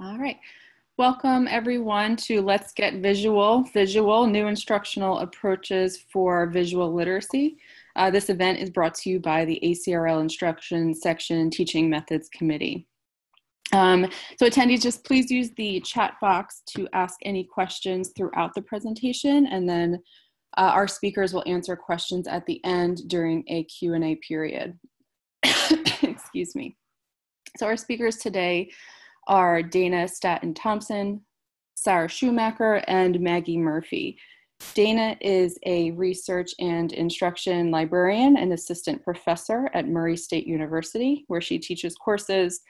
All right. Welcome everyone to Let's Get Visual, New Instructional Approaches for Visual Literacy. This event is brought to you by the ACRL Instruction Section Teaching Methods Committee. So attendees, just please use the chat box to ask any questions throughout the presentation, and then our speakers will answer questions at the end during a Q&A period. Excuse me. So our speakers today are Dana Statton Thompson, Sarah Schumacher, and Maggie Murphy. Dana is a research and instruction librarian and assistant professor at Murray State University, where she teaches courses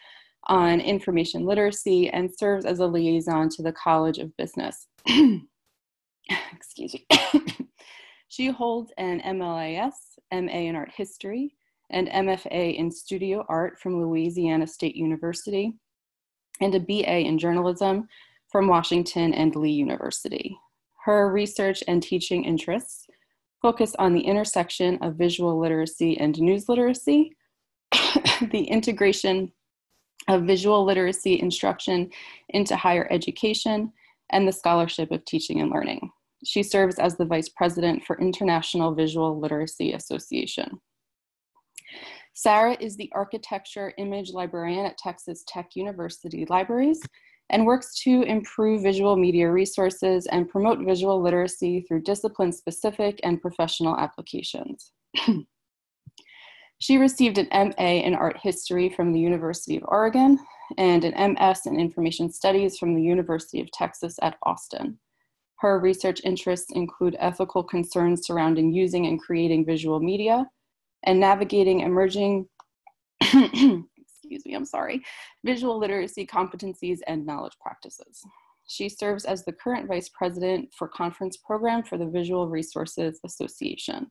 on information literacy and serves as a liaison to the College of Business. Excuse me. She holds an MLAS, MA in Art History, and MFA in Studio Art from Louisiana State University, and a BA in journalism from Washington and Lee University. Her research and teaching interests focus on the intersection of visual literacy and news literacy, the integration of visual literacy instruction into higher education, and the scholarship of teaching and learning. She serves as the Vice President for International Visual Literacy Association. Sarah is the Architecture Image Librarian at Texas Tech University Libraries and works to improve visual media resources and promote visual literacy through discipline-specific and professional applications. She received an MA in Art History from the University of Oregon and an MS in Information Studies from the University of Texas at Austin. Her research interests include ethical concerns surrounding using and creating visual media, and navigating emerging, excuse me, I'm sorry, visual literacy competencies and knowledge practices. She serves as the current Vice President for Conference Program for the Visual Resources Association.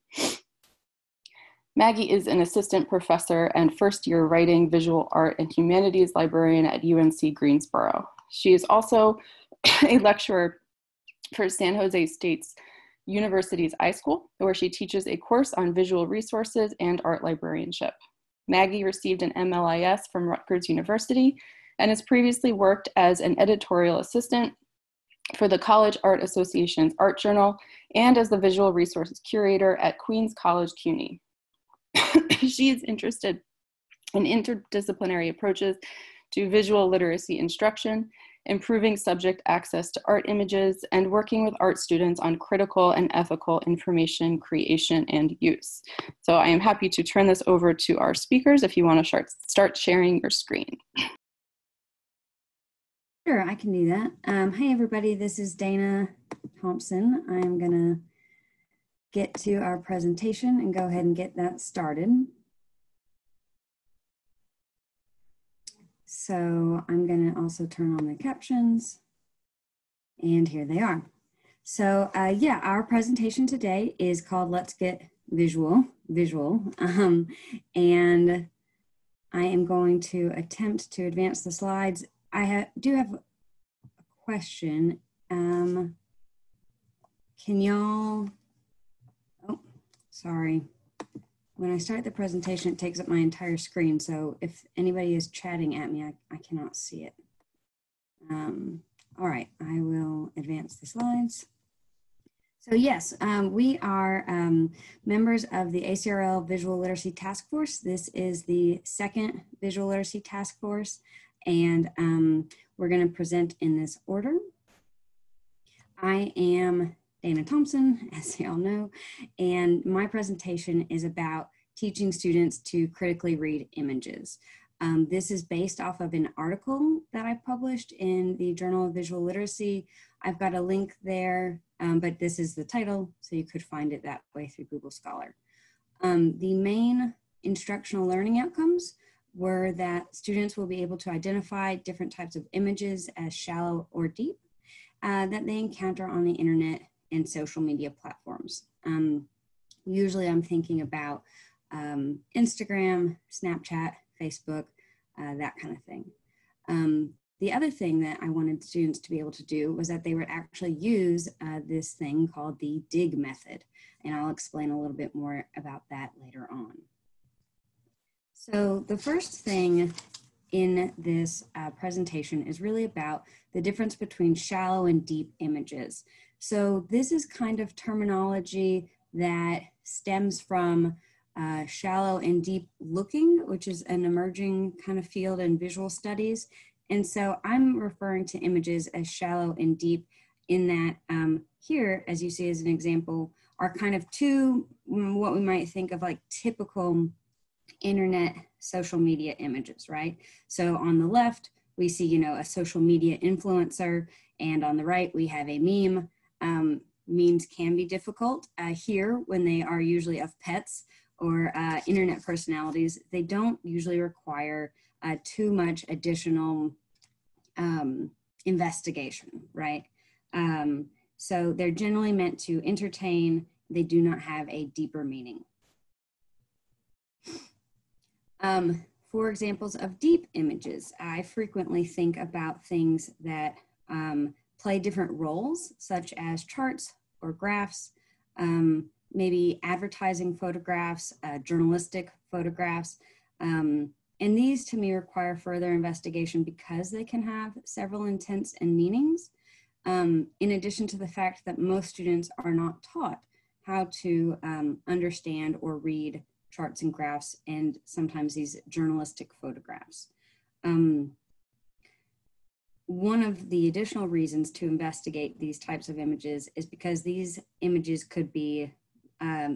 Maggie is an assistant professor and first-year writing, visual art, and humanities librarian at UNC Greensboro. She is also a lecturer for San Jose State's University's iSchool, where she teaches a course on visual resources and art librarianship. Maggie received an MLIS from Rutgers University and has previously worked as an editorial assistant for the College Art Association's Art Journal and as the visual resources curator at Queens College CUNY. She is interested in interdisciplinary approaches to visual literacy instruction, improving subject access to art images, and working with art students on critical and ethical information creation and use. So I am happy to turn this over to our speakers if you want to start sharing your screen. Sure, I can do that. Hey everybody, this is Dana Thompson. I'm gonna get to our presentation and go ahead and get that started. So I'm going to also turn on the captions, and here they are. So yeah, our presentation today is called Let's Get Visual. And I am going to attempt to advance the slides. I do have a question. Can y'all, oh, sorry. When I start the presentation, it takes up my entire screen. So if anybody is chatting at me, I cannot see it. All right, I will advance the slides. So yes, we are members of the ACRL Visual Literacy Task Force. This is the second Visual Literacy Task Force, and we're gonna present in this order. I am Dana Thompson, as you all know, and my presentation is about teaching students to critically read images. This is based off of an article that I published in the Journal of Visual Literacy. I've got a link there, but this is the title, so you could find it that way through Google Scholar. The main instructional learning outcomes were that students will be able to identify different types of images as shallow or deep that they encounter on the internet and social media platforms. Usually I'm thinking about Instagram, Snapchat, Facebook, that kind of thing. The other thing that I wanted students to be able to do was that they would actually use this thing called the DIG method. And I'll explain a little bit more about that later on. So the first thing in this presentation is really about the difference between shallow and deep images. So this is kind of terminology that stems from shallow and deep looking, which is an emerging kind of field in visual studies. And so I'm referring to images as shallow and deep in that here, as you see as an example, are kind of two, what we might think of like typical internet social media images, right? So on the left, we see, you know, a social media influencer, and on the right, we have a meme. Memes can be difficult here when they are usually of pets or internet personalities. They don't usually require too much additional investigation, right? So they're generally meant to entertain. They do not have a deeper meaning. For examples of deep images, I frequently think about things that play different roles, such as charts or graphs, maybe advertising photographs, journalistic photographs. And these to me require further investigation because they can have several intents and meanings. In addition to the fact that most students are not taught how to understand or read charts and graphs, and sometimes these journalistic photographs. One of the additional reasons to investigate these types of images is because these images could be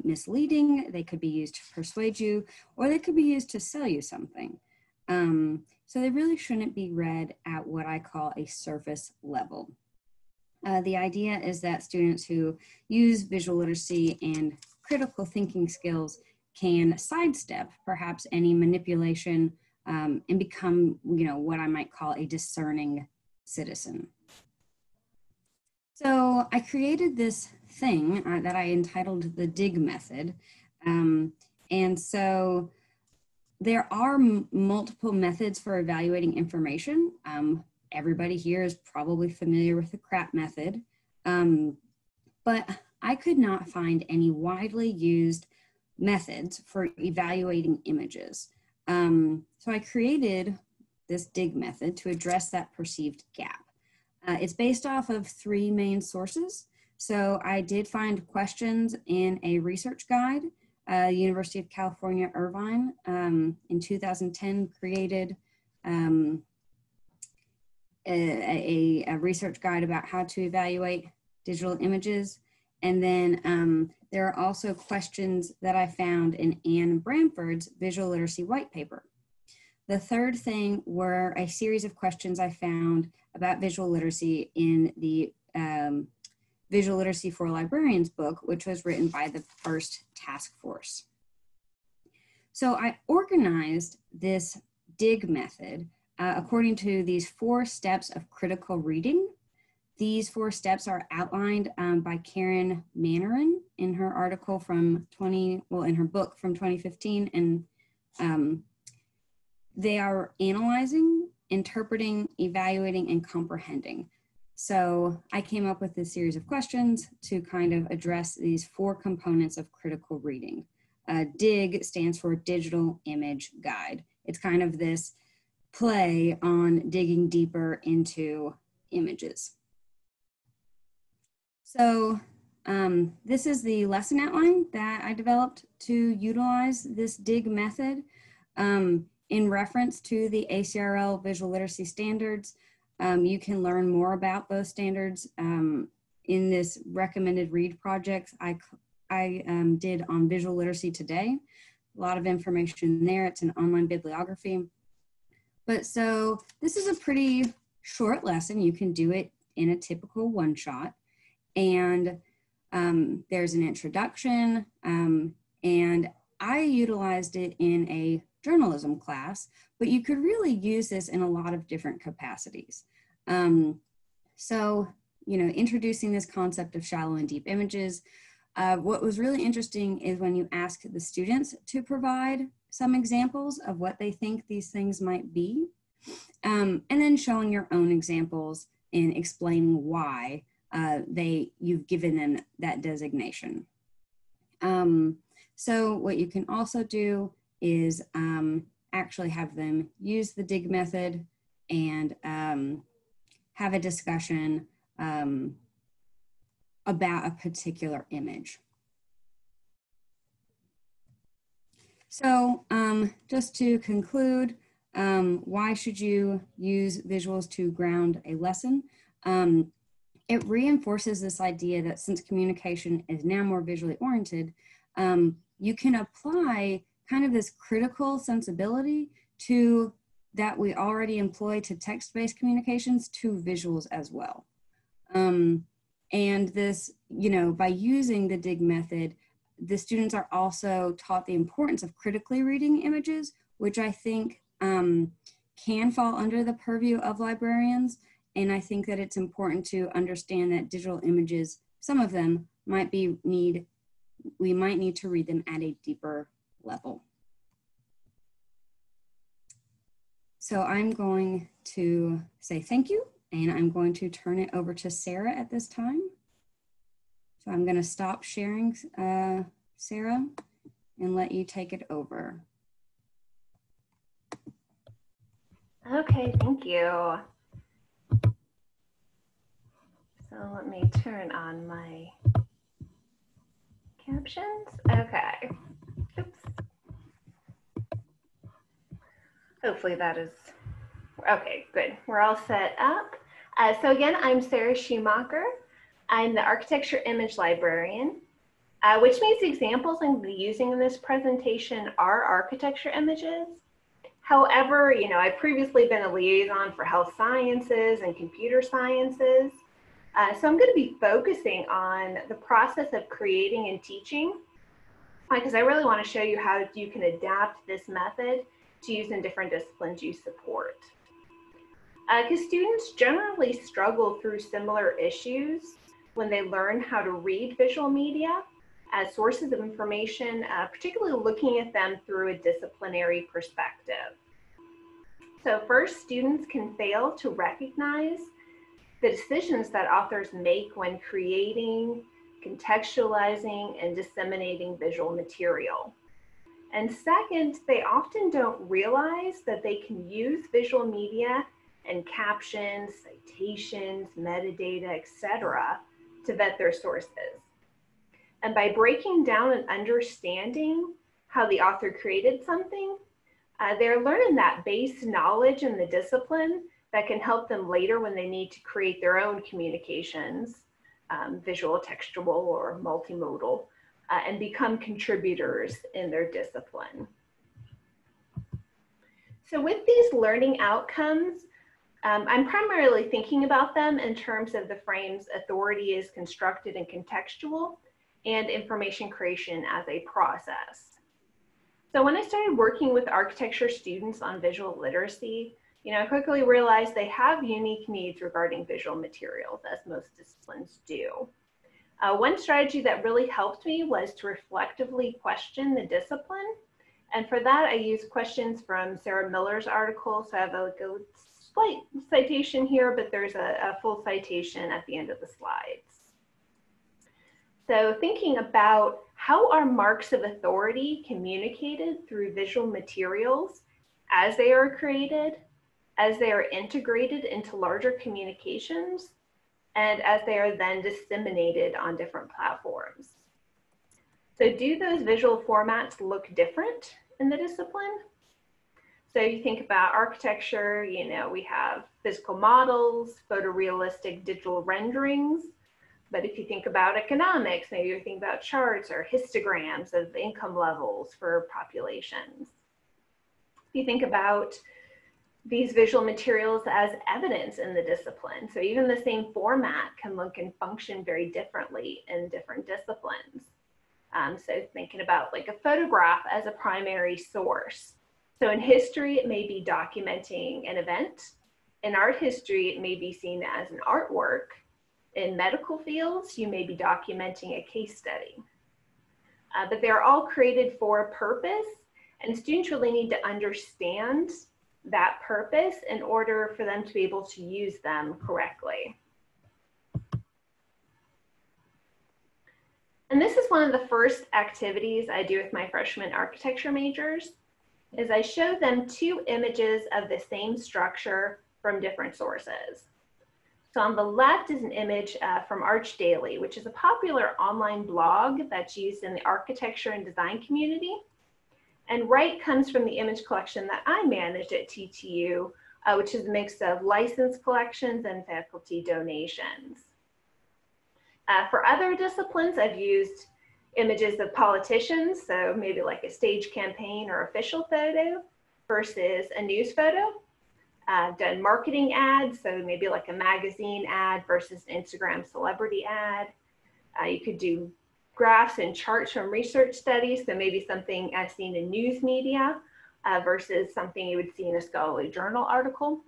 misleading, they could be used to persuade you, or they could be used to sell you something. So they really shouldn't be read at what I call a surface level. The idea is that students who use visual literacy and critical thinking skills can sidestep perhaps any manipulation and become, you know, what I might call a discerning citizen. So I created this thing that I entitled the DIG method. And so there are multiple methods for evaluating information. Everybody here is probably familiar with the CRAAP method, but I could not find any widely used methods for evaluating images. So I created this DIG method to address that perceived gap. It's based off of three main sources. So I did find questions in a research guide, University of California, Irvine, in 2010 created a research guide about how to evaluate digital images. And then there are also questions that I found in Anne Bramford's Visual Literacy White Paper. The third thing were a series of questions I found about visual literacy in the Visual Literacy for Librarians book, which was written by the first task force. So I organized this DIG method according to these 4 steps of critical reading. These 4 steps are outlined by Karen Mannorin in her article from in her book from 2015, and they are analyzing, interpreting, evaluating, and comprehending. So I came up with this series of questions to kind of address these 4 components of critical reading. DIG stands for Digital Image Guide. It's kind of this play on digging deeper into images. So this is the lesson outline that I developed to utilize this DIG method in reference to the ACRL visual literacy standards. You can learn more about those standards in this recommended read projects I did on visual literacy today. A lot of information there. It's an online bibliography. But so this is a pretty short lesson. You can do it in a typical one-shot. And there's an introduction, and I utilized it in a journalism class, but you could really use this in a lot of different capacities. So, you know, introducing this concept of shallow and deep images, what was really interesting is when you ask the students to provide some examples of what they think these things might be, and then showing your own examples and explaining why you've given them that designation. So what you can also do is actually have them use the DIG method and have a discussion about a particular image. So just to conclude, why should you use visuals to ground a lesson? It reinforces this idea that since communication is now more visually oriented, you can apply kind of this critical sensibility to that we already employ to text-based communications to visuals as well. And this, you know, by using the DIG method, the students are also taught the importance of critically reading images, which I think can fall under the purview of librarians. And I think that it's important to understand that digital images, some of them might be we might need to read them at a deeper level. So I'm going to say thank you, and I'm going to turn it over to Sarah at this time. So I'm going to stop sharing, Sarah, and let you take it over. Okay, thank you. So let me turn on my captions. Okay. Oops. Hopefully that is okay. Good. We're all set up. So again, I'm Sarah Schumacher. I'm the architecture image librarian, which means the examples I'm going to be using in this presentation are architecture images. However, you know, I've previously been a liaison for health sciences and computer sciences. So I'm going to be focusing on the process of creating and teaching, because I really want to show you how you can adapt this method to use in different disciplines you support. Because students generally struggle through similar issues when they learn how to read visual media as sources of information, particularly looking at them through a disciplinary perspective. So first, students can fail to recognize the decisions that authors make when creating, contextualizing, and disseminating visual material. And second, they often don't realize that they can use visual media and captions, citations, metadata, etc., to vet their sources. And by breaking down and understanding how the author created something, they're learning that base knowledge in the discipline that can help them later when they need to create their own communications, visual, textual, or multimodal, and become contributors in their discipline. So with these learning outcomes, I'm primarily thinking about them in terms of the frames authority is constructed and contextual and information creation as a process. So when I started working with architecture students on visual literacy, you know, I quickly realized they have unique needs regarding visual materials, as most disciplines do. One strategy that really helped me was to reflectively question the discipline. And for that, I used questions from Sarah Miller's article. So I have like a slight citation here, but there's a full citation at the end of the slides. So thinking about how are marks of authority communicated through visual materials as they are created, as they are integrated into larger communications, and as they are then disseminated on different platforms. So do those visual formats look different in the discipline? So you think about architecture, you know, we have physical models, photorealistic digital renderings, but if you think about economics, maybe you're thinking about charts or histograms of income levels for populations. If you think about these visual materials as evidence in the discipline. So even the same format can look and function very differently in different disciplines. So thinking about like a photograph as a primary source. So in history, it may be documenting an event. In art history, it may be seen as an artwork. In medical fields, you may be documenting a case study. But they're all created for a purpose, and students really need to understand that purpose in order for them to be able to use them correctly. And this is one of the first activities I do with my freshman architecture majors. is I show them two images of the same structure from different sources. So on the left is an image from ArchDaily, which is a popular online blog that's used in the architecture and design community. And right comes from the image collection that I manage at TTU, which is a mix of licensed collections and faculty donations. For other disciplines, I've used images of politicians, so maybe like a stage campaign or official photo versus a news photo. I've done marketing ads, so maybe like a magazine ad versus an Instagram celebrity ad. You could do graphs and charts from research studies, so maybe something I've seen in news media versus something you would see in a scholarly journal article.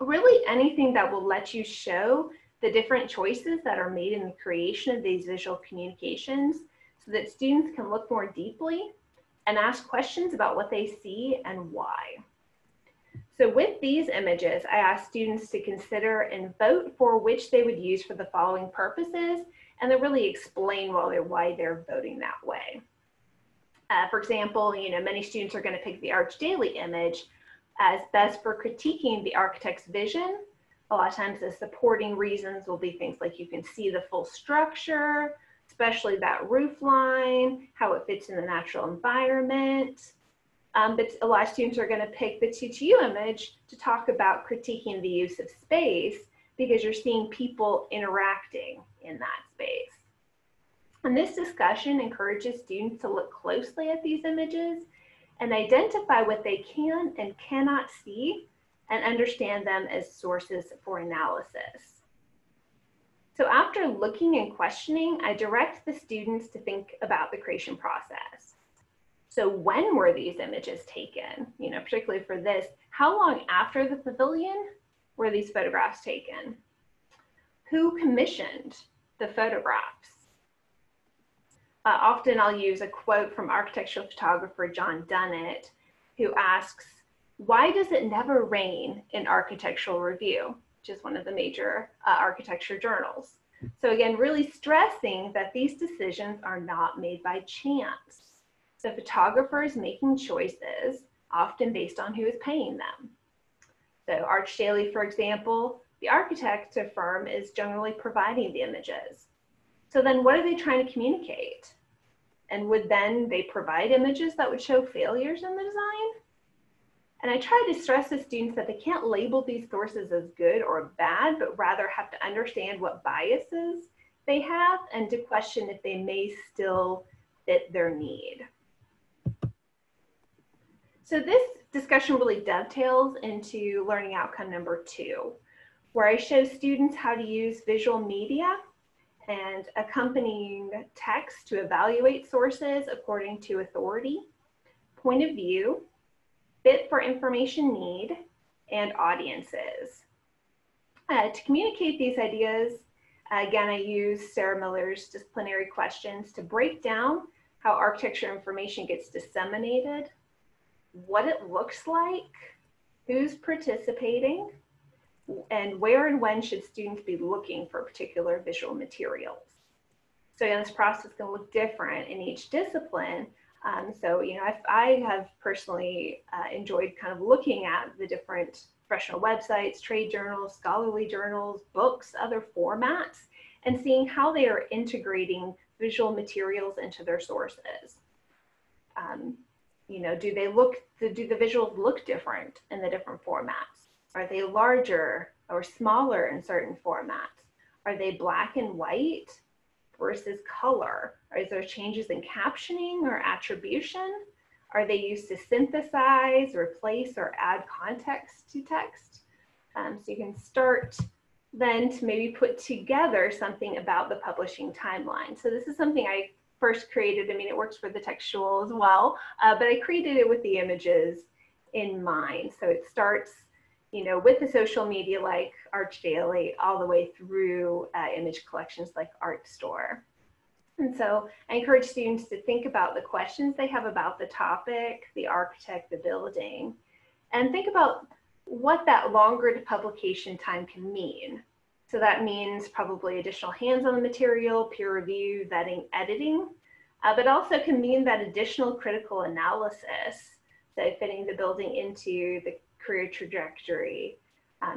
Really anything that will let you show the different choices that are made in the creation of these visual communications so that students can look more deeply and ask questions about what they see and why. So with these images, I asked students to consider and vote for which they would use for the following purposes, and then really explain why they're voting that way. For example, many students are going to pick the ArchDaily image as best for critiquing the architect's vision. A lot of times the supporting reasons will be things like you can see the full structure, especially that roof line, how it fits in the natural environment. But a lot of students are going to pick the TTU image to talk about critiquing the use of space because you're seeing people interacting in that space. And this discussion encourages students to look closely at these images and identify what they can and cannot see and understand them as sources for analysis. So after looking and questioning, I direct the students to think about the creation process. So when were these images taken? Particularly for this, how long after the pavilion were these photographs taken? Who commissioned the photographs? Often I'll use a quote from architectural photographer John Dunnett, who asks, "Why does it never rain in Architectural Review?" which is one of the major architecture journals. So again, really stressing that these decisions are not made by chance. The photographer is making choices, often based on who is paying them. So ArchDaily, for example, the architecture firm is generally providing the images. So then what are they trying to communicate? And would then they provide images that would show failures in the design? And I try to stress to students that they can't label these sources as good or bad, but rather have to understand what biases they have and to question if they may still fit their need. So this discussion really dovetails into learning outcome number 2, where I show students how to use visual media and accompanying text to evaluate sources according to authority, point of view, fit for information need, and audiences. To communicate these ideas, again, I use Sarah Miller's disciplinary questions to break down how architecture information gets disseminated, what it looks like, who's participating, and where and when should students be looking for particular visual materials. So again, this process can look different in each discipline. So, I have personally enjoyed kind of looking at the different professional websites, trade journals, scholarly journals, books, other formats, and seeing how they are integrating visual materials into their sources. Do the visuals look different in the different formats? Are they larger or smaller in certain formats? Are they black and white versus color? Is there changes in captioning or attribution? Are they used to synthesize, replace, or add context to text? So you can start then to maybe put together something about the publishing timeline. So this is something I first created. It works for the textual as well, but I created it with the images in mind. So it starts, with the social media like ArchDaily all the way through image collections like ArtStor. And so I encourage students to think about the questions they have about the topic, the architect, the building, and think about what that longer to publication time can mean. So that means probably additional hands on the material, peer review, vetting, editing, but also can mean that additional critical analysis So fitting the building into the career trajectory,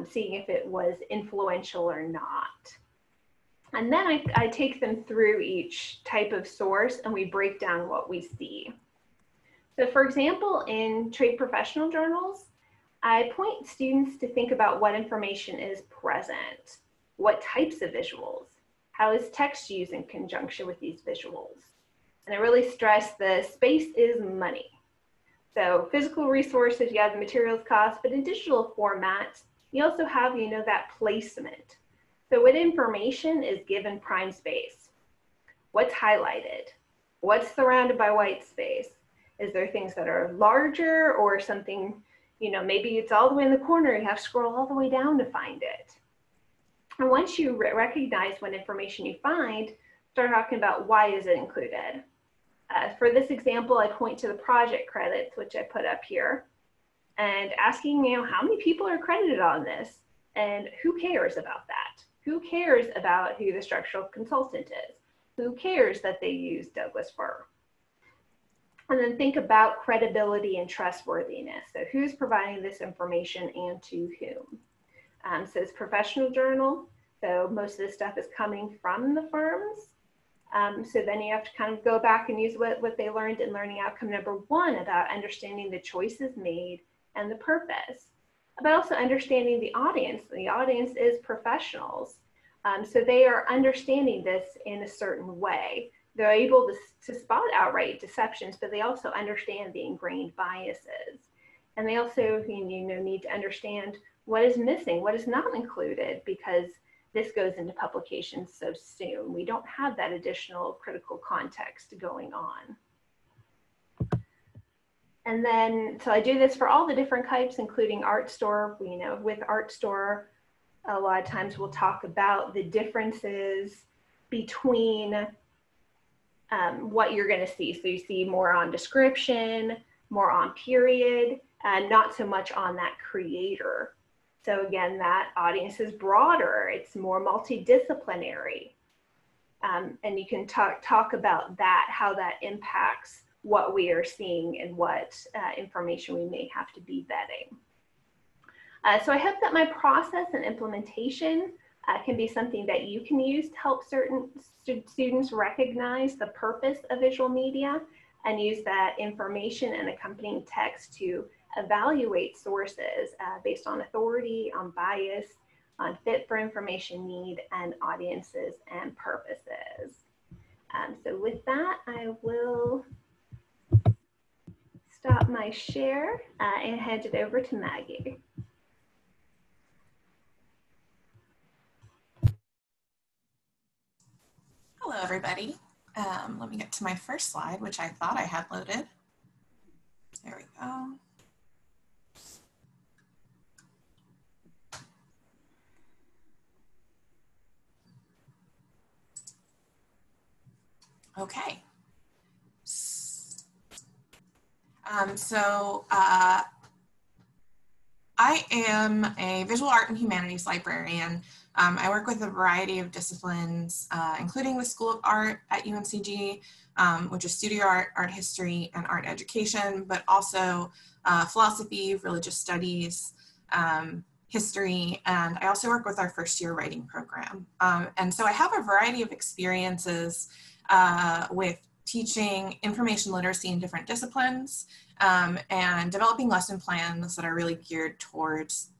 seeing if it was influential or not. And then I take them through each type of source and we break down what we see. So for example, in trade professional journals, I point students to think about what information is present, what types of visuals, how is text used in conjunction with these visuals. And I really stress the space is money. So physical resources, you have the materials cost, but in digital formats, you also have, you know, that placement. So what information is given prime space? What's highlighted? What's surrounded by white space? Is there things that are larger or something, you know, maybe it's all the way in the corner, you have to scroll all the way down to find it. And once you recognize what information you find, start talking about why is it included. For this example, I point to the project credits, which I put up here, and asking, you know, how many people are credited on this and who cares about that? Who cares about who the structural consultant is? Who cares that they use Douglas fir? And then think about credibility and trustworthiness. So who's providing this information and to whom? So it's professional journal. So most of this stuff is coming from the firms. So then you have to kind of go back and use what they learned in learning outcome number one about understanding the choices made and the purpose, but also understanding the audience. The audience is professionals. So they are understanding this in a certain way. They're able to spot outright deceptions, but they also understand the ingrained biases. And they also, you know, need to understand what is missing, what is not included, because this goes into publication so soon. We don't have that additional critical context going on. And then, so I do this for all the different types, including ArtStor. You know, with ArtStor, a lot of times we'll talk about the differences between what you're going to see. So you see more on description, more on period, and not so much on that creator. So again, that audience is broader. It's more multidisciplinary. And you can talk about that, how that impacts what we are seeing and what information we may have to be vetting. So I hope that my process and implementation can be something that you can use to help certain students recognize the purpose of visual media and use that information and accompanying text to evaluate sources based on authority, on bias, on fit for information need, and audiences and purposes. So with that, I will stop my share and hand it over to Maggie. Hello, everybody. Let me get to my first slide, which I thought I had loaded. There we go. Okay. So I am a visual art and humanities librarian. I work with a variety of disciplines, including the School of Art at UNCG, which is studio art, art history, and art education, but also philosophy, religious studies, history, and I also work with our first year writing program. And so I have a variety of experiences with teaching information literacy in different disciplines and developing lesson plans that are really geared towards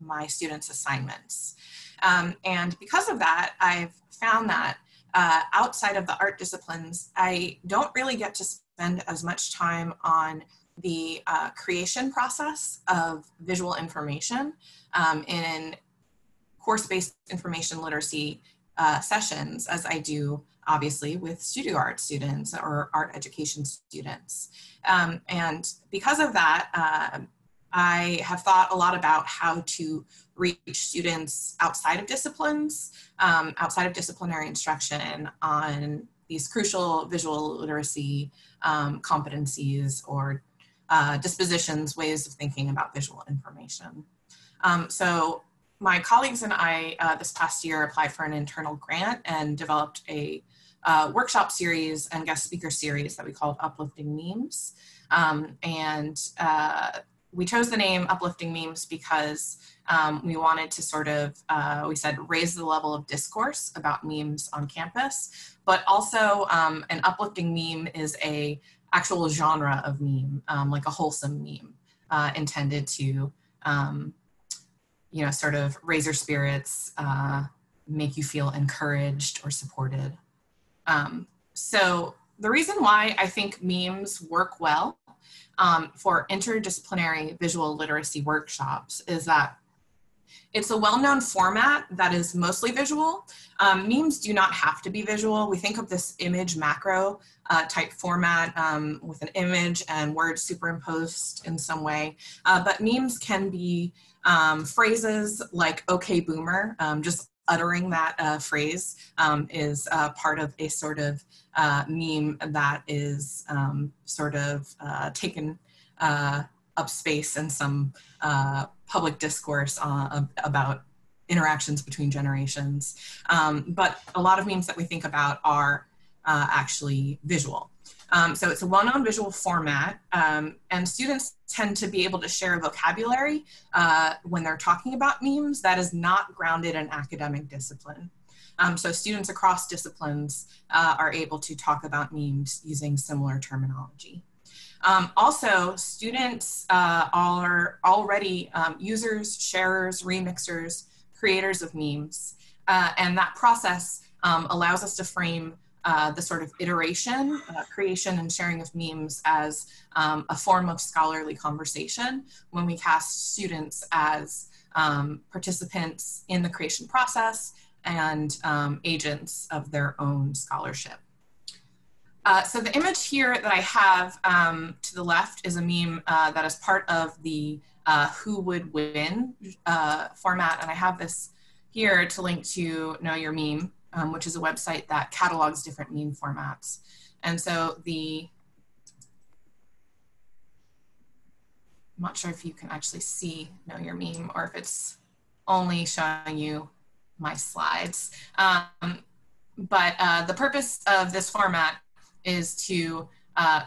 my students' assignments. And because of that, I've found that outside of the art disciplines, I don't really get to spend as much time on the creation process of visual information in course-based information literacy sessions as I do obviously with studio art students or art education students. And because of that, I have thought a lot about how to reach students outside of disciplines, outside of disciplinary instruction on these crucial visual literacy competencies or dispositions, ways of thinking about visual information. So my colleagues and I this past year applied for an internal grant and developed a workshop series and guest speaker series that we called Uplifting Memes. We chose the name Uplifting Memes because we wanted to sort of, we said, raise the level of discourse about memes on campus, but also an uplifting meme is a actual genre of meme, like a wholesome meme intended to, you know, sort of raise your spirits, make you feel encouraged or supported. So the reason why I think memes work well for interdisciplinary visual literacy workshops is that it's a well-known format that is mostly visual. Memes do not have to be visual. We think of this image macro type format with an image and words superimposed in some way, but memes can be phrases like "okay boomer," just uttering that phrase is part of a sort of meme that is sort of taken up space in some public discourse about interactions between generations. But a lot of memes that we think about are actually visual. So it's a well-known visual format, and students tend to be able to share vocabulary when they're talking about memes that is not grounded in academic discipline. So students across disciplines are able to talk about memes using similar terminology. Also, students are already users, sharers, remixers, creators of memes, and that process allows us to frame the sort of iteration, creation, and sharing of memes as a form of scholarly conversation when we cast students as participants in the creation process and agents of their own scholarship. So the image here that I have to the left is a meme that is part of the Who Would Win format, and I have this here to link to Know Your Meme, which is a website that catalogs different meme formats. And so the, I'm not sure if you can actually see Know Your Meme or if it's only showing you my slides. But the purpose of this format is to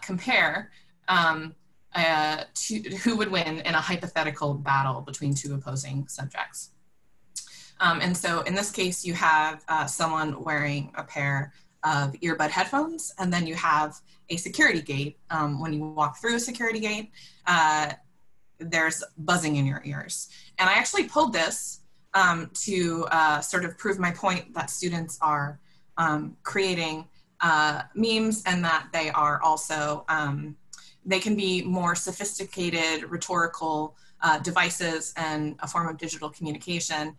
compare who would win in a hypothetical battle between two opposing subjects. And so in this case, you have someone wearing a pair of earbud headphones, and then you have a security gate. When you walk through a security gate, there's buzzing in your ears. And I actually pulled this to sort of prove my point that students are creating memes and that they are also, they can be more sophisticated, rhetorical devices and a form of digital communication.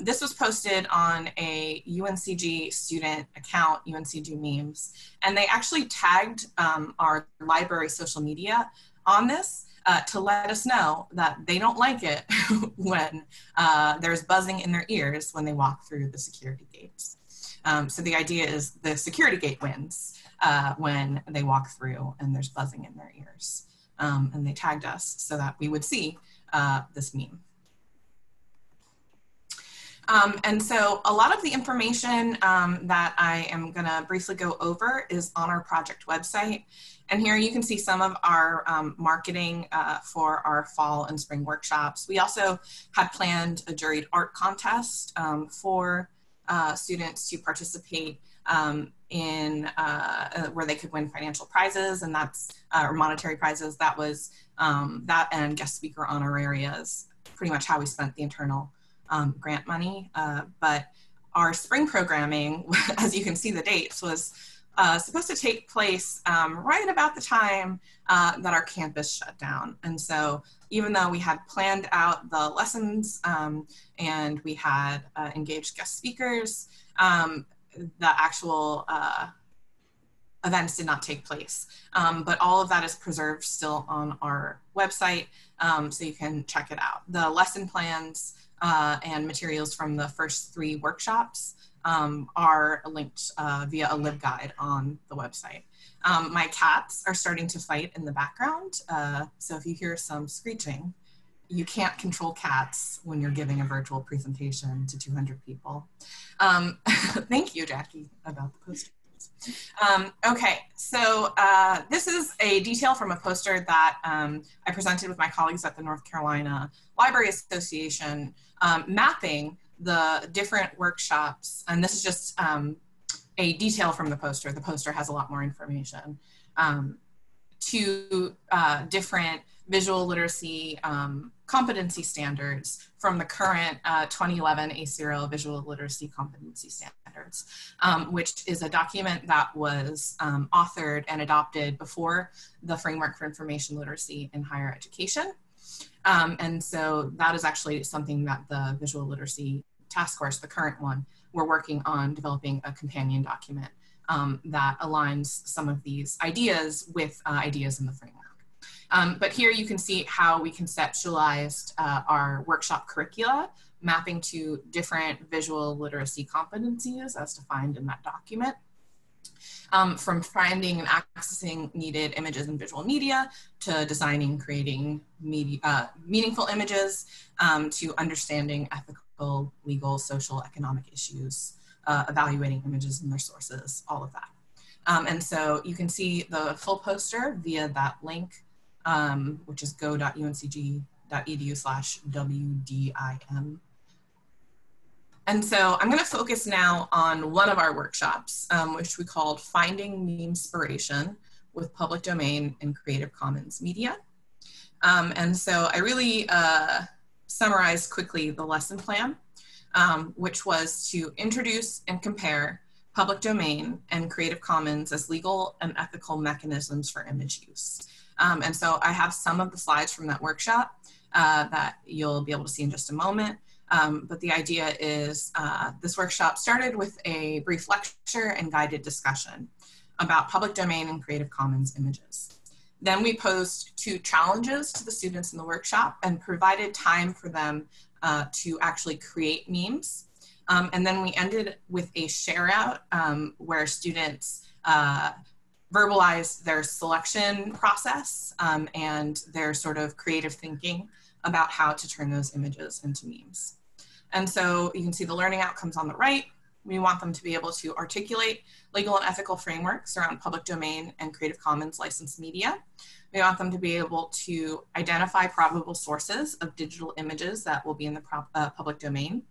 This was posted on a UNCG student account, UNCG Memes, and they actually tagged our library social media on this to let us know that they don't like it when there's buzzing in their ears when they walk through the security gates. So the idea is the security gate wins when they walk through and there's buzzing in their ears. And they tagged us so that we would see this meme. And so a lot of the information that I am gonna briefly go over is on our project website. And here you can see some of our marketing for our fall and spring workshops. We also had planned a juried art contest for students to participate in where they could win financial prizes, and that's or monetary prizes. That was that and guest speaker honoraria is pretty much how we spent the internal grant money. But our spring programming, as you can see the dates, was supposed to take place right about the time that our campus shut down. And so even though we had planned out the lessons and we had engaged guest speakers, the actual events did not take place. But all of that is preserved still on our website, so you can check it out. The lesson plans and materials from the first three workshops are linked via a LibGuide on the website. My cats are starting to fight in the background, so if you hear some screeching, you can't control cats when you're giving a virtual presentation to 200 people. Thank you, Jackie, about the poster. Libraries. Okay, so this is a detail from a poster that I presented with my colleagues at the North Carolina Library Association, mapping the different workshops. And this is just a detail from the poster. The poster has a lot more information to different visual literacy competency standards from the current 2011 ACRL Visual Literacy Competency Standards, which is a document that was authored and adopted before the Framework for Information Literacy in Higher Education. And so that is actually something that the Visual Literacy Task Force, the current one, we're working on developing a companion document that aligns some of these ideas with ideas in the framework. But here you can see how we conceptualized our workshop curricula, mapping to different visual literacy competencies as defined in that document. From finding and accessing needed images and visual media, to designing and creating media, meaningful images, to understanding ethical, legal, social, economic issues, evaluating images and their sources, all of that. And so you can see the full poster via that link, which is go.uncg.edu/WDIM. And so I'm going to focus now on one of our workshops, which we called Finding Memespiration with Public Domain and Creative Commons Media. And so I really summarized quickly the lesson plan, which was to introduce and compare public domain and Creative Commons as legal and ethical mechanisms for image use. And so I have some of the slides from that workshop that you'll be able to see in just a moment. But the idea is this workshop started with a brief lecture and guided discussion about public domain and Creative Commons images. Then we posed two challenges to the students in the workshop and provided time for them to actually create memes. And then we ended with a share out where students verbalized their selection process and their sort of creative thinking about how to turn those images into memes. And so you can see the learning outcomes on the right. We want them to be able to articulate legal and ethical frameworks around public domain and Creative Commons licensed media. We want them to be able to identify probable sources of digital images that will be in the public domain.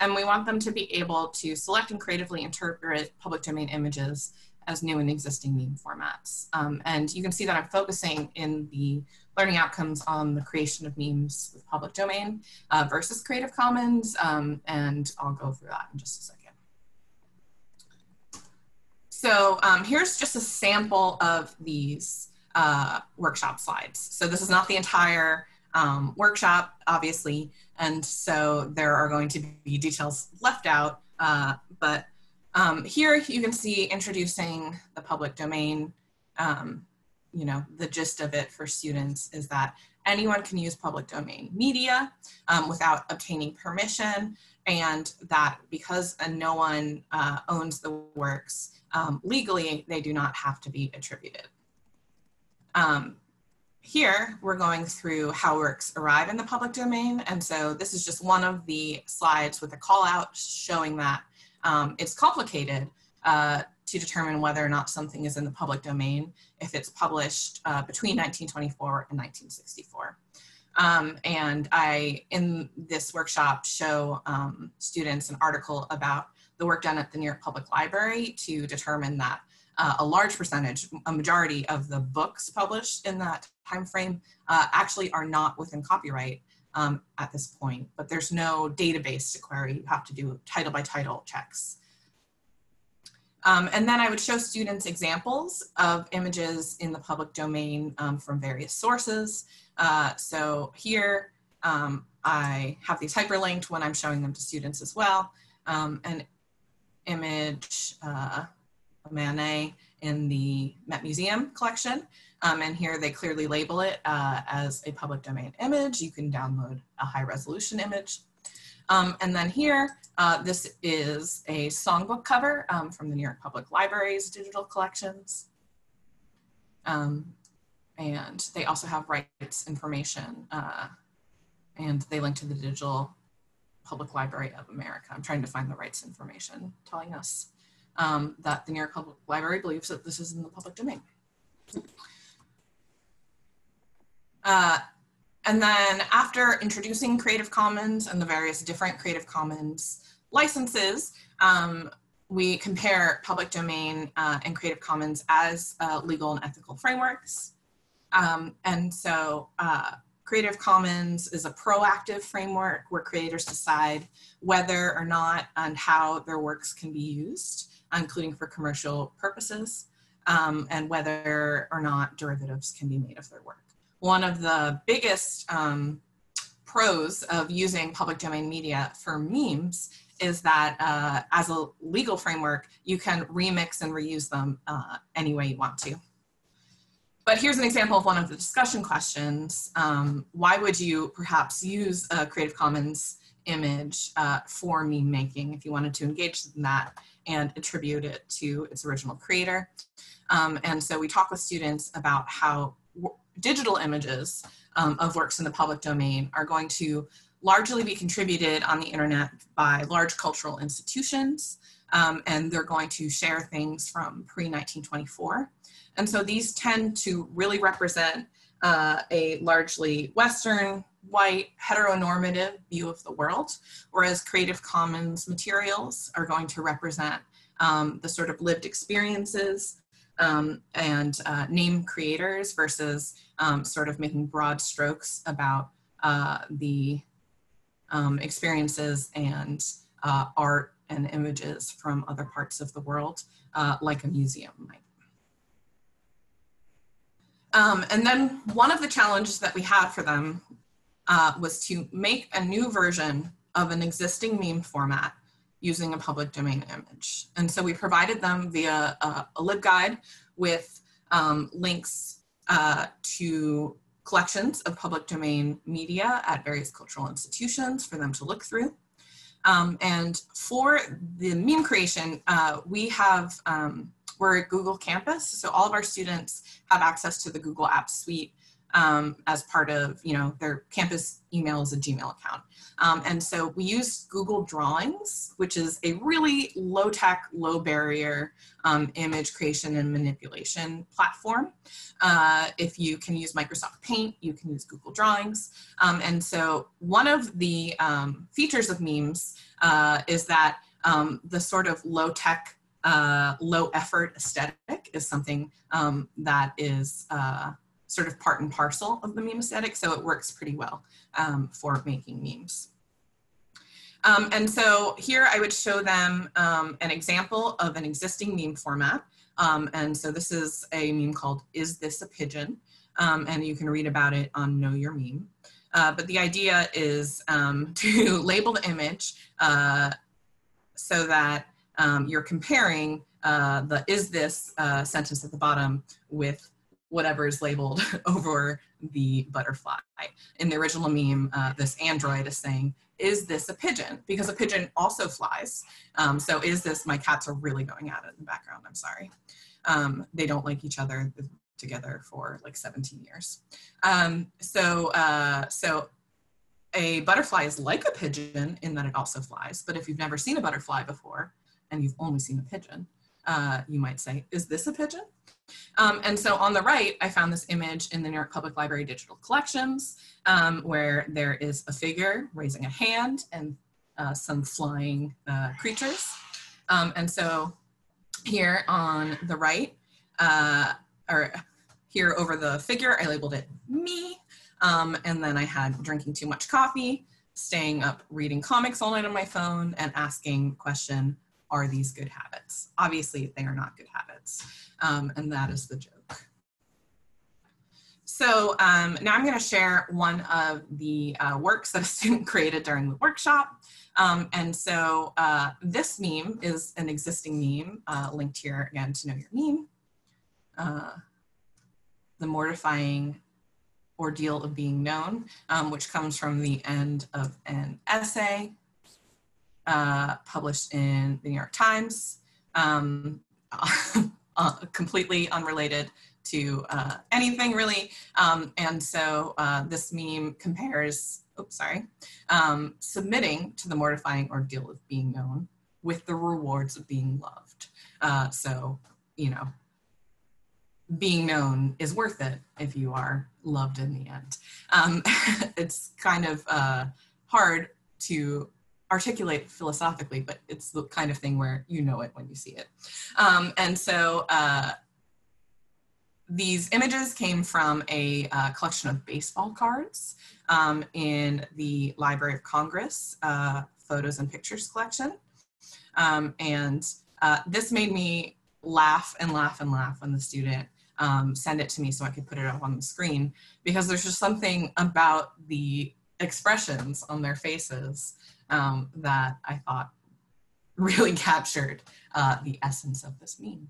And we want them to be able to select and creatively interpret public domain images as new and existing meme formats. And you can see that I'm focusing in the learning outcomes on the creation of memes with public domain versus Creative Commons, and I'll go through that in just a second. So here's just a sample of these workshop slides. So this is not the entire workshop, obviously, and so there are going to be details left out, but here you can see introducing the public domain. You know, the gist of it for students is that anyone can use public domain media without obtaining permission, and that because no one owns the works legally, they do not have to be attributed. Here, we're going through how works arrive in the public domain, and so this is just one of the slides with a call out showing that it's complicated to determine whether or not something is in the public domain if it's published between 1924 and 1964. And I, in this workshop, show students an article about the work done at the New York Public Library to determine that a large percentage, a majority of the books published in that time frame actually are not within copyright at this point, but there's no database to query. You have to do title by title checks. And then I would show students examples of images in the public domain from various sources. So here I have these hyperlinked when I'm showing them to students as well. An image of Manet in the Met Museum collection. And here they clearly label it as a public domain image. You can download a high resolution image. And then here, this is a songbook cover from the New York Public Library's digital collections. And they also have rights information and they link to the Digital Public Library of America. I'm trying to find the rights information telling us that the New York Public Library believes that this is in the public domain. And then after introducing Creative Commons and the various different Creative Commons licenses, we compare public domain and Creative Commons as legal and ethical frameworks. And so Creative Commons is a proactive framework where creators decide whether or not and how their works can be used, including for commercial purposes, and whether or not derivatives can be made of their work. One of the biggest pros of using public domain media for memes is that as a legal framework, you can remix and reuse them any way you want to. But here's an example of one of the discussion questions. Why would you perhaps use a Creative Commons image for meme making if you wanted to engage in that and attribute it to its original creator? And so we talk with students about how digital images of works in the public domain are going to largely be contributed on the internet by large cultural institutions, and they're going to share things from pre-1924. And so these tend to really represent a largely Western, white, heteronormative view of the world, whereas Creative Commons materials are going to represent the sort of lived experiences and name creators versus sort of making broad strokes about the experiences and art and images from other parts of the world, like a museum might. And then one of the challenges that we had for them was to make a new version of an existing meme format using a public domain image. And so we provided them via a LibGuide with links to collections of public domain media at various cultural institutions for them to look through. And for the meme creation, we're at Google Campus, so all of our students have access to the Google Apps Suite as part of, their campus emails and Gmail account. And so we use Google Drawings, which is a really low-tech, low-barrier image creation and manipulation platform. If you can use Microsoft Paint, you can use Google Drawings. And so one of the features of memes is that the sort of low-tech, low effort aesthetic is something that is sort of part and parcel of the meme aesthetic, so it works pretty well for making memes. And so here I would show them an example of an existing meme format. And so this is a meme called Is This a Pigeon? And you can read about it on Know Your Meme. But the idea is to label the image so that you're comparing the is this sentence at the bottom with whatever is labeled over the butterfly. In the original meme, this android is saying, is this a pigeon? Because a pigeon also flies. So is this, my cats are really going at it in the background, I'm sorry. They don't like each other together for like 17 years. So a butterfly is like a pigeon in that it also flies, but if you've never seen a butterfly before and you've only seen a pigeon, you might say, is this a pigeon? And so on the right, I found this image in the New York Public Library digital collections where there is a figure raising a hand and some flying creatures. And so here on the right, or here over the figure, I labeled it me. And then I had drinking too much coffee, staying up reading comics all night on my phone, and asking question, are these good habits? Obviously, they are not good habits. And that is the joke. So now I'm going to share one of the works that a student created during the workshop. And so this meme is an existing meme, linked here again to Know Your Meme. The Mortifying Ordeal of Being Known, which comes from the end of an essay published in the New York Times, completely unrelated to anything really. And so this meme compares, submitting to the mortifying ordeal of being known with the rewards of being loved. So, you know, being known is worth it if you are loved in the end. It's kind of hard to articulate philosophically, but it's the kind of thing where you know it when you see it. And so these images came from a collection of baseball cards in the Library of Congress Photos and Pictures collection. This made me laugh and laugh and laugh when the student sent it to me so I could put it up on the screen, because there's just something about the expressions on their faces that I thought really captured the essence of this meme.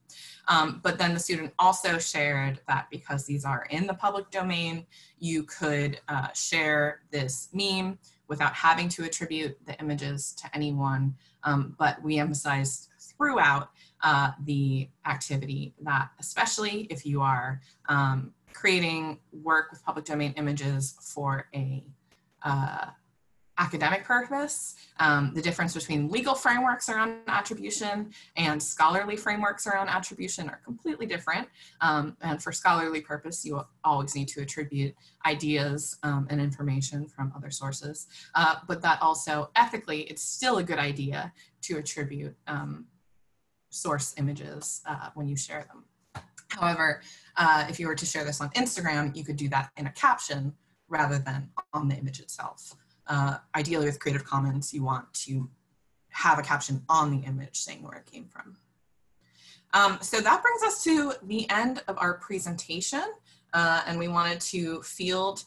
But then the student also shared that because these are in the public domain, you could share this meme without having to attribute the images to anyone. But we emphasized throughout the activity that, especially if you are creating work with public domain images for a academic purpose, the difference between legal frameworks around attribution and scholarly frameworks around attribution are completely different. And for scholarly purpose, you always need to attribute ideas and information from other sources. But that also ethically, it's still a good idea to attribute source images when you share them. However, if you were to share this on Instagram, you could do that in a caption rather than on the image itself. Ideally with Creative Commons, you want to have a caption on the image saying where it came from. So that brings us to the end of our presentation, and we wanted to field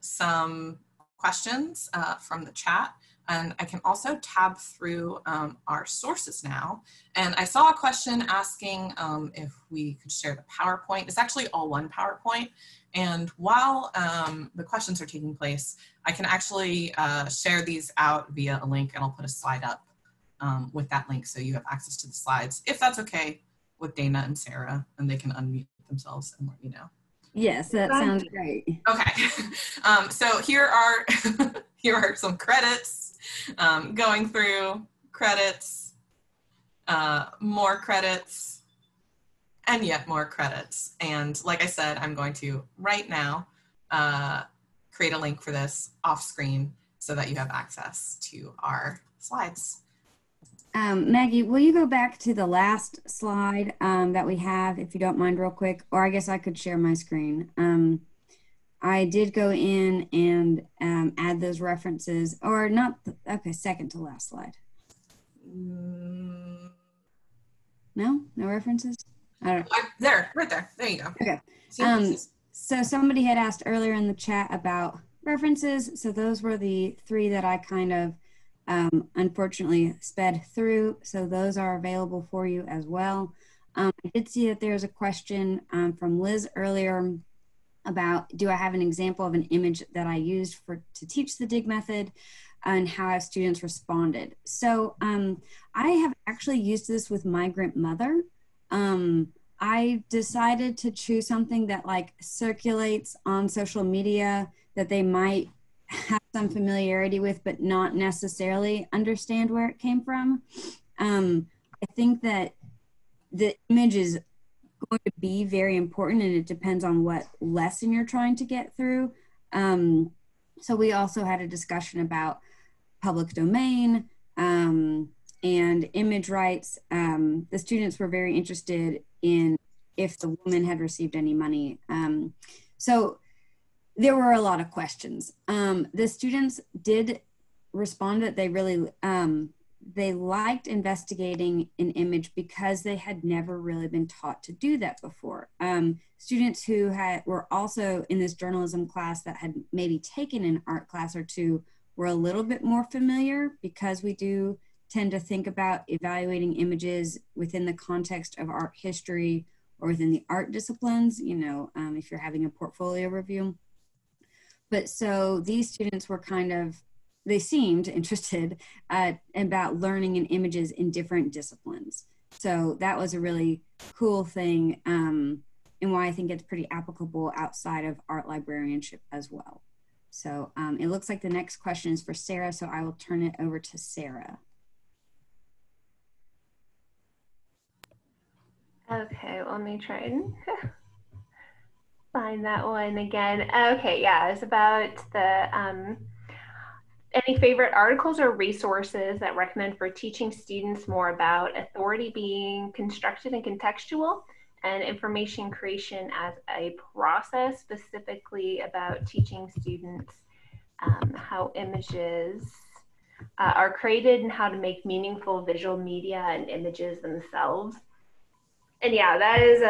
some questions from the chat. And I can also tab through our sources now. And I saw a question asking if we could share the PowerPoint. It's actually all one PowerPoint. And while the questions are taking place, I can actually share these out via a link, and I'll put a slide up with that link so you have access to the slides, if that's okay with Dana and Sarah, and they can unmute themselves and let me know. Yes, that sounds great. Okay, so here are, here are some credits, going through credits, more credits, and yet more credits. And like I said, I'm going to right now create a link for this off screen so that you have access to our slides. Maggie, will you go back to the last slide that we have, if you don't mind, real quick? Or I guess I could share my screen. I did go in and add those references, or not, okay, second to last slide. No? No references? I don't know. There, right there. There you go. Okay. So somebody had asked earlier in the chat about references. So those were the three that I kind of unfortunately sped through. So those are available for you as well. I did see that there's a question from Liz earlier about, do I have an example of an image that I used to teach the DIG method and how have students responded? So I have actually used this with Migrant Mother. I decided to choose something that like circulates on social media that they might have some familiarity with, but not necessarily understand where it came from. I think that the image is going to be very important, and it depends on what lesson you're trying to get through. So we also had a discussion about public domain and image rights. The students were very interested in if the woman had received any money. So there were a lot of questions. The students did respond that they really, they liked investigating an image because they had never really been taught to do that before. Students who were also in this journalism class that had maybe taken an art class or two were a little bit more familiar, because we do tend to think about evaluating images within the context of art history or within the art disciplines, you know, if you're having a portfolio review. But so these students were kind of, they seemed interested about learning in images in different disciplines. So that was a really cool thing, and why I think it's pretty applicable outside of art librarianship as well. So it looks like the next question is for Sarah, so I will turn it over to Sarah. let me try and find that one again. Okay, yeah, it's about the any favorite articles or resources that recommend for teaching students more about authority being constructed and contextual and information creation as a process, specifically about teaching students how images are created and how to make meaningful visual media and images themselves. And yeah, that is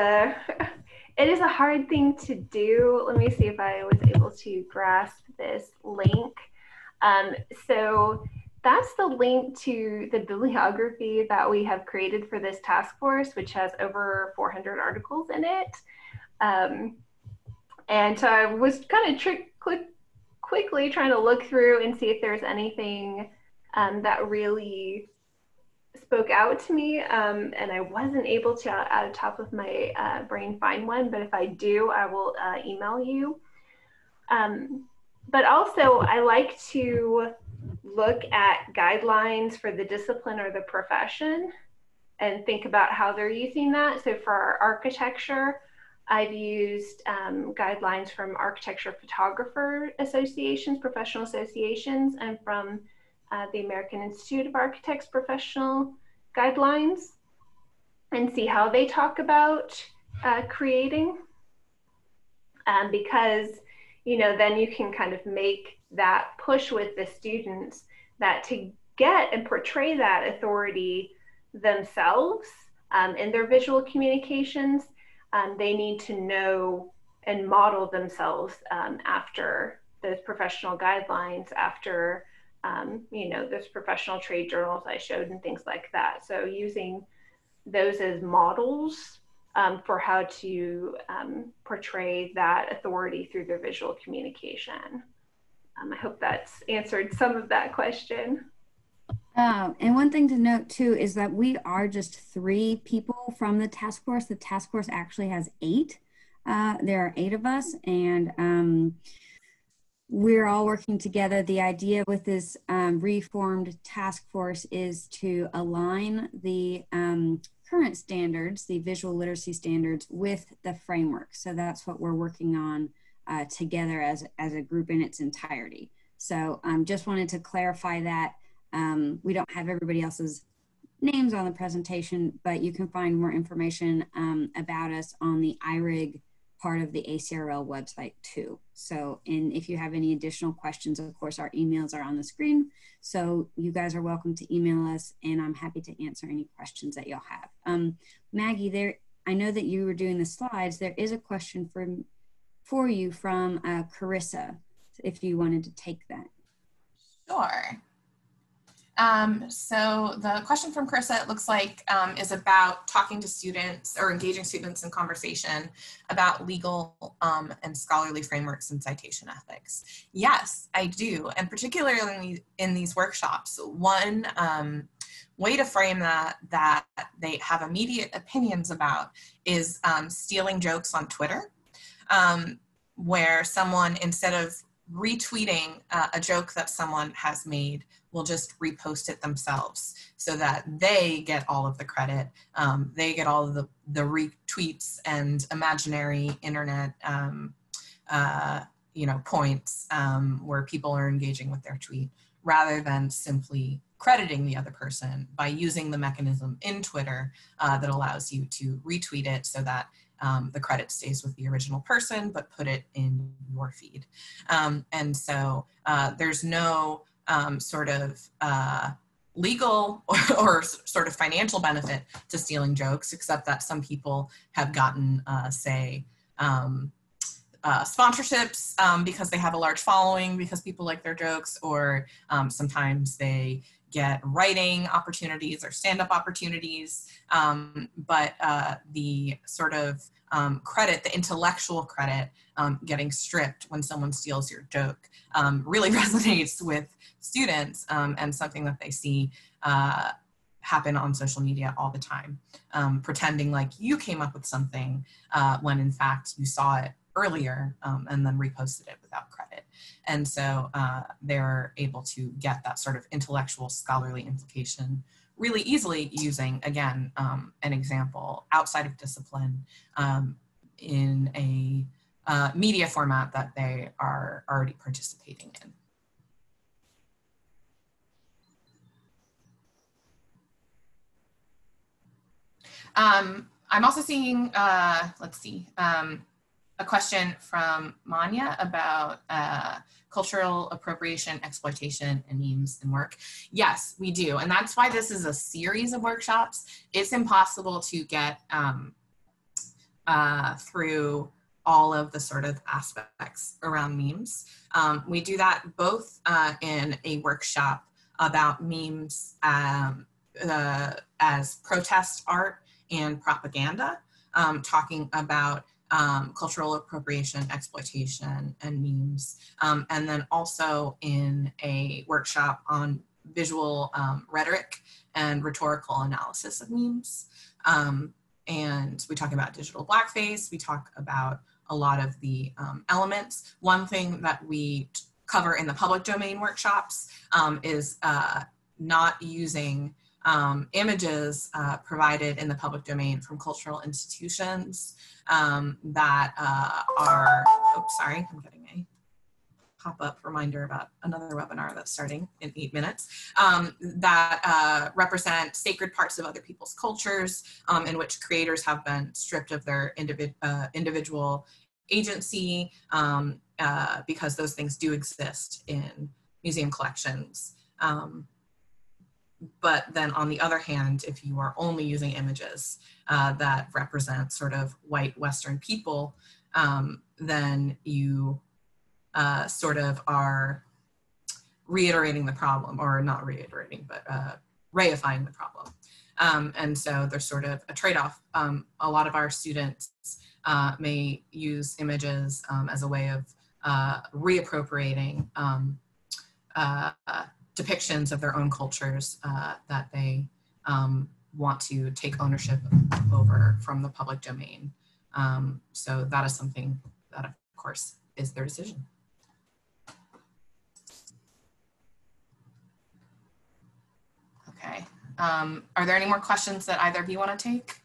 it is a hard thing to do. Let me see if I was able to grasp this link. So that's the link to the bibliography that we have created for this task force, which has over 400 articles in it. And so I was kind of quickly trying to look through and see if there's anything that really spoke out to me. And I wasn't able to, out of top of my brain, find one, but if I do, I will email you. But also, I like to look at guidelines for the discipline or the profession and think about how they're using that. So for our architecture, I've used guidelines from Architecture Photographer Associations, professional associations, and from the American Institute of Architects professional guidelines, and see how they talk about creating, because you know, then you can kind of make that push with the students that to get and portray that authority themselves in their visual communications, they need to know and model themselves after those professional guidelines, after, you know, those professional trade journals I showed and things like that. So using those as models for how to portray that authority through their visual communication. I hope that's answered some of that question. And one thing to note too is that we are just 3 people from the task force. The task force actually has 8. There are 8 of us, and we're all working together. The idea with this reformed task force is to align the current standards, the visual literacy standards, with the framework. So that's what we're working on together as a group in its entirety. So just wanted to clarify that. We don't have everybody else's names on the presentation, but you can find more information about us on the IRIG part of the ACRL website too. So, and if you have any additional questions, of course, our emails are on the screen. So you guys are welcome to email us, and I'm happy to answer any questions that you'll have. Maggie, there, I know that you were doing the slides. There is a question for you from Carissa, if you wanted to take that. Sure. So the question from Carissa, it looks like, is about talking to students or engaging students in conversation about legal and scholarly frameworks and citation ethics. Yes, I do. And particularly in these workshops, one way to frame that they have immediate opinions about is stealing jokes on Twitter, where someone, instead of retweeting a joke that someone has made, will just repost it themselves so that they get all of the credit. They get all of the retweets and imaginary internet you know, points where people are engaging with their tweet, rather than simply crediting the other person by using the mechanism in Twitter that allows you to retweet it so that the credit stays with the original person, but put it in your feed. And so there's no sort of legal or sort of financial benefit to stealing jokes, except that some people have gotten, say, sponsorships because they have a large following because people like their jokes, or sometimes they get writing opportunities or stand-up opportunities, but the sort of credit, the intellectual credit, getting stripped when someone steals your joke really resonates with students, and something that they see happen on social media all the time, pretending like you came up with something when in fact you saw it earlier and then reposted it without credit. And so they're able to get that sort of intellectual scholarly implication really easily using, again, an example outside of discipline in a media format that they are already participating in. I'm also seeing, let's see, a question from Manya about cultural appropriation, exploitation, and memes in work. Yes, we do. And that's why this is a series of workshops. It's impossible to get through all of the sort of aspects around memes. We do that both in a workshop about memes as protest art and propaganda, talking about cultural appropriation, exploitation, and memes. And then also in a workshop on visual rhetoric and rhetorical analysis of memes. And we talk about digital blackface. We talk about a lot of the elements. One thing that we cover in the public domain workshops is not using images provided in the public domain from cultural institutions that are, oops, sorry, I'm getting a pop-up reminder about another webinar that's starting in 8 minutes, that represent sacred parts of other people's cultures in which creators have been stripped of their individual agency because those things do exist in museum collections. But then on the other hand, if you are only using images that represent sort of white Western people, then you sort of are reiterating the problem, or not reiterating, but reifying the problem. And so there's sort of a trade-off. A lot of our students may use images as a way of reappropriating depictions of their own cultures that they want to take ownership over from the public domain. So that is something that, of course, is their decision. Okay. Are there any more questions that either of you want to take?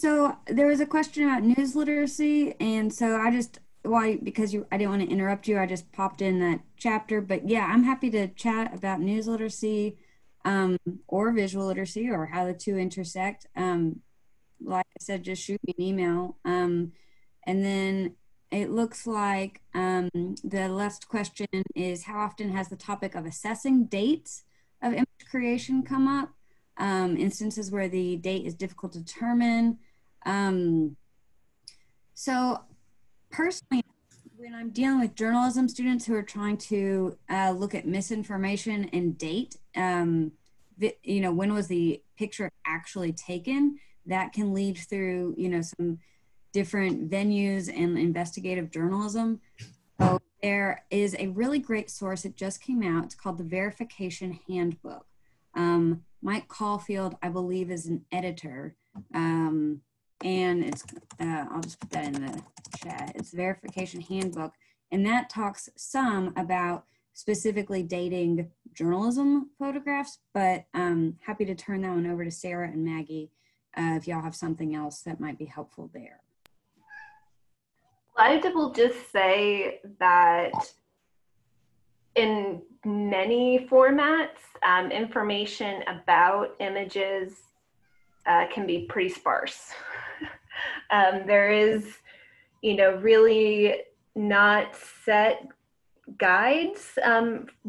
So there was a question about news literacy, and so I just, well, because I didn't want to interrupt you, I just popped in that chapter. But yeah, I'm happy to chat about news literacy or visual literacy, or how the two intersect. Like I said, just shoot me an email. And then it looks like the last question is, how often has the topic of assessing dates of image creation come up? Instances where the date is difficult to determine. So personally, when I'm dealing with journalism students who are trying to look at misinformation and date, you know, when was the picture actually taken? That can lead through, you know, some different venues and investigative journalism. So there is a really great source that just came out. It's called the Verification Handbook. Mike Caulfield, I believe, is an editor. And it's, I'll just put that in the chat. It's Verification Handbook. And that talks some about specifically dating journalism photographs, but happy to turn that one over to Sarah and Maggie if y'all have something else that might be helpful there. A lot of people just say that in many formats, information about images can be pretty sparse. There is, you know, really not set guides,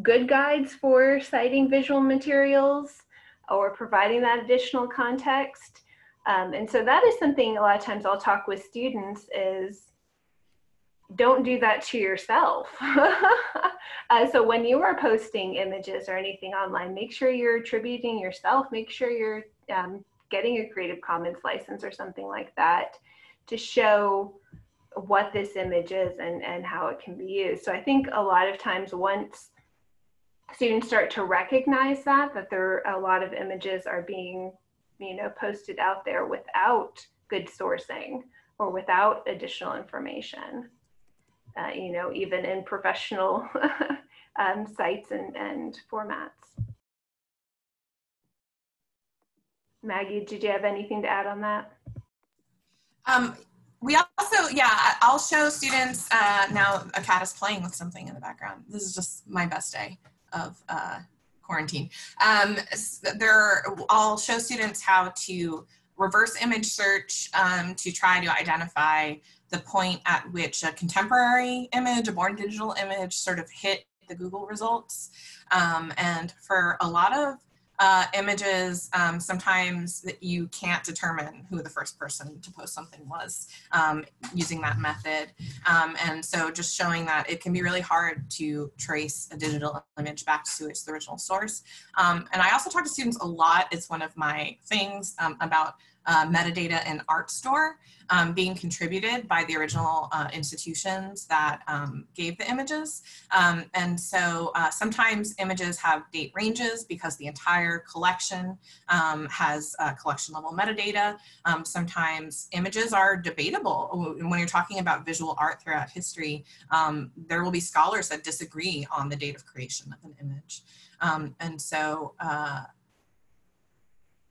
good guides for citing visual materials or providing that additional context. And so that is something a lot of times I'll talk with students is, don't do that to yourself. So when you are posting images or anything online, make sure you're attributing yourself, make sure you're getting a Creative Commons license or something like that to show what this image is and how it can be used. So I think a lot of times once students start to recognize that there are a lot of images are being, you know, posted out there without good sourcing or without additional information. You know, even in professional sites and formats. Maggie, did you have anything to add on that? We also, yeah, I'll show students, now a cat is playing with something in the background. This is just my best day of quarantine. I'll show students how to reverse image search to try to identify the point at which a contemporary image, a born digital image, sort of hit the Google results. And for a lot of images, sometimes that you can't determine who the first person to post something was using that method. And so just showing that it can be really hard to trace a digital image back to its original source. And I also talk to students a lot, it's one of my things, about metadata in ArtStor being contributed by the original institutions that gave the images. And so sometimes images have date ranges because the entire collection has collection level metadata. Sometimes images are debatable. When you're talking about visual art throughout history, there will be scholars that disagree on the date of creation of an image. And so,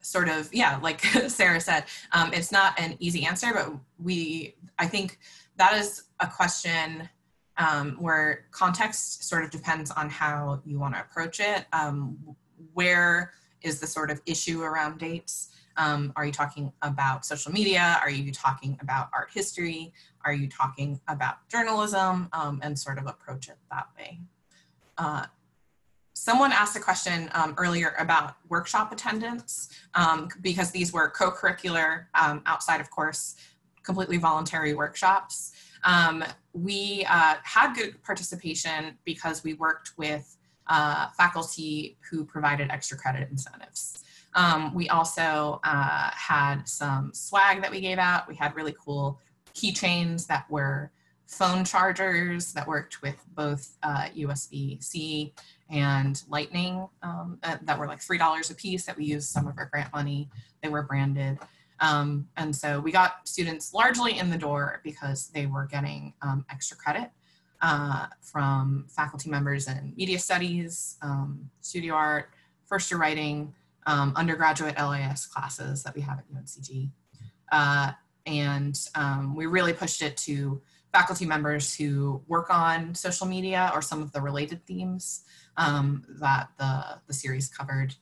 sort of, yeah, like Sarah said, it's not an easy answer, but I think that is a question where context sort of depends on how you want to approach it. Where is the sort of issue around dates? Are you talking about social media? Are you talking about art history? Are you talking about journalism? And sort of approach it that way. Someone asked a question earlier about workshop attendance, because these were co-curricular, outside of course, completely voluntary workshops. We had good participation because we worked with faculty who provided extra credit incentives. We also had some swag that we gave out. We had really cool keychains that were phone chargers that worked with both USB-C and Lightning, that were like $3 a piece, that we used some of our grant money. They were branded. And so we got students largely in the door because they were getting extra credit from faculty members in media studies, studio art, first year writing, undergraduate LAS classes that we have at UNCG. And we really pushed it to faculty members who work on social media or some of the related themes that the series covered.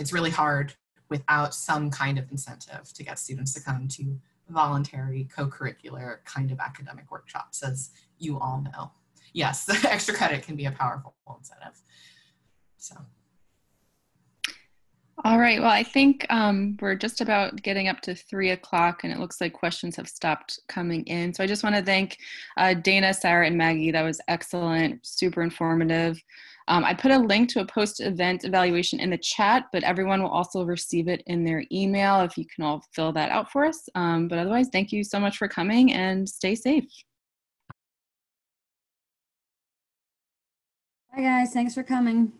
It's really hard without some kind of incentive to get students to come to voluntary co-curricular kind of academic workshops, as you all know. Yes, the extra credit can be a powerful incentive. So. All right, well, I think we're just about getting up to 3 o'clock, and it looks like questions have stopped coming in. So I just want to thank Dana, Sarah, and Maggie. That was excellent, super informative. I put a link to a post-event evaluation in the chat, but everyone will also receive it in their email if you can all fill that out for us. But otherwise, thank you so much for coming, and stay safe. Hi guys, thanks for coming.